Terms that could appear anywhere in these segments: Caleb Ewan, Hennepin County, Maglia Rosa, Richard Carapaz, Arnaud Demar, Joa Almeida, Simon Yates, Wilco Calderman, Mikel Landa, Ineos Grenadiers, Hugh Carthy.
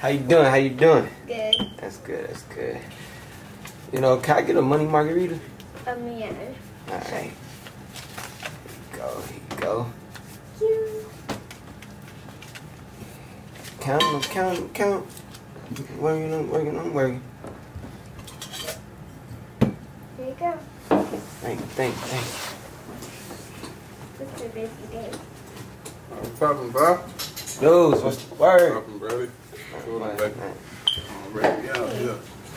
How you doing? How you doing? Good. That's good. That's good. You know, can I get a money margarita? Yeah. All right. Sure. Here you go. Here you go. Thank you. Count. I'm working. There you go. Thank you. It's a busy day. What's happening, bro? Dudes, what's the word? What's happening, brother? What's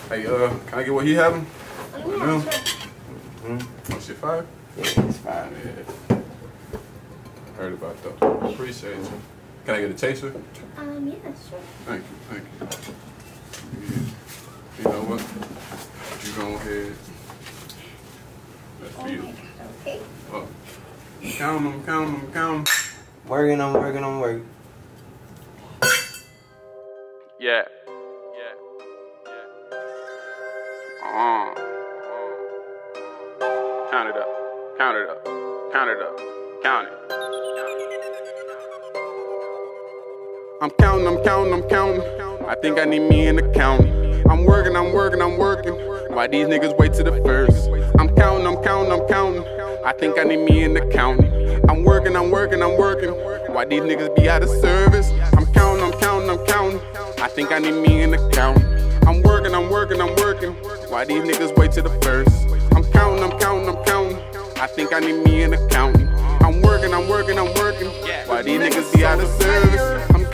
Hey, can I get what he having? Yeah, sure. What's your fire? Yeah, it's fire. Yeah. Heard about that. Appreciate you. Can I get a chaser? Yeah, sure. Thank you. Yeah. You know what? You go ahead. That's for you. Okay. Oh. Count them. I'm working. Yeah. Count it up. I'm counting. I think I need me an accountant. I'm working. Why these niggas wait to the first? I'm counting. I think I need me an accountant. I'm working. Why these niggas be out of service? I'm counting. I think I need me an accountant. I'm working. Why these niggas wait to the first? I'm counting. I think I need me an accountant. I'm working. Why these niggas be out of service? I'm counting.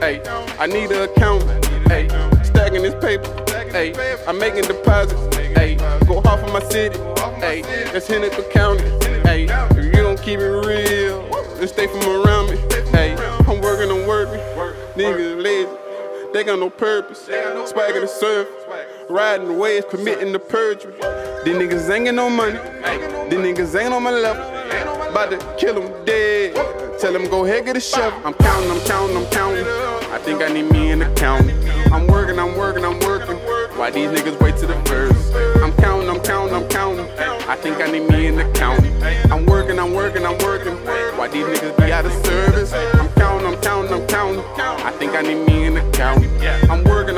Hey, I need an accountant. Hey, stacking this paper. Hey, I'm making deposits. Hey, go hard for my city. Hey, that's Hennepin County. Hey, if you don't keep it real, just stay from around me. Hey, I'm working. Niggas lazy. They got no purpose, swagging the surf, riding the waves, committing the perjury. These niggas ain't got no money, these niggas ain't on my level. About to kill them dead, tell them go ahead get a shovel. I'm counting. I think I need me an accountant. I'm working. Why these niggas wait to the first? I'm counting. I think I need me an accountant. I'm working. Why these niggas be out of service? I'm counting. I think I need me an accountant. I'm working.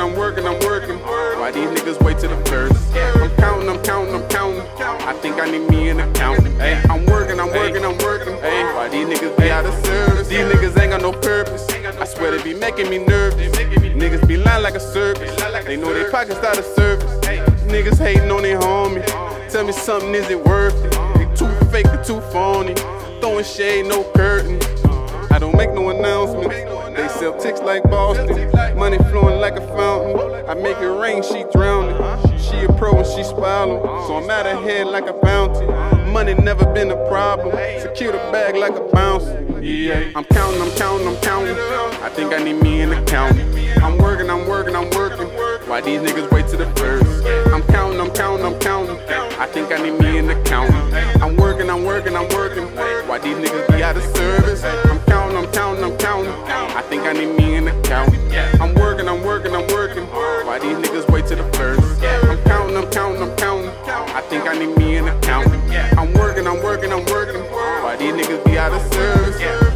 Why these niggas wait to the first? I'm counting. I think I need me an accountant. I'm working. Why these niggas be out of service? These niggas ain't got no purpose. I swear they be making me nervous. Niggas be lying like a service. They know their pockets out of service. Niggas hating on their homie. Tell me something, is it worth it? They too fake and too phony. Throwing shade, no curtain. I don't make no announcements. They sell ticks like Boston. Money flowing like a fountain. I make it rain, she drowning. She a pro and she smiling. So I'm out of here like a bounty. Money never been a problem. Secure the bag like a bouncer. Yeah, I'm counting. I think I need me an accountant. I'm working. Why these niggas wait to the first? I'm counting. I think I need me an accountant. I'm working. Why these niggas be out of service? I'm counting. I think I need me an accountant. I'm working. Why these niggas wait to the first? I'm counting. I think I need me an accountant. I'm working. Why these niggas be out of service?